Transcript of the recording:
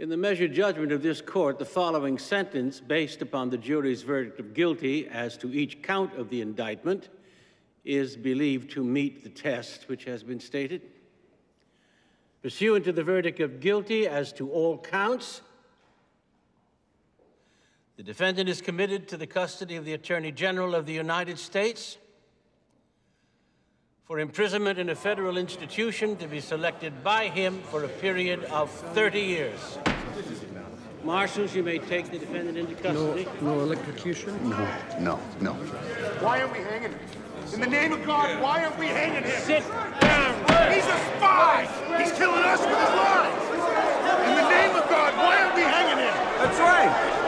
In the measured judgment of this court, the following sentence, based upon the jury's verdict of guilty as to each count of the indictment, is believed to meet the test which has been stated. Pursuant to the verdict of guilty as to all counts, the defendant is committed to the custody of the Attorney General of the United States for imprisonment in a federal institution to be selected by him for a period of 30 years. Marshals, you may take the defendant into custody. No electrocution? No. Why are we hanging him? In the name of God, why are we hanging him? Sit down. He's a spy. He's killing us with his lies. In the name of God, why are we hanging him? That's right.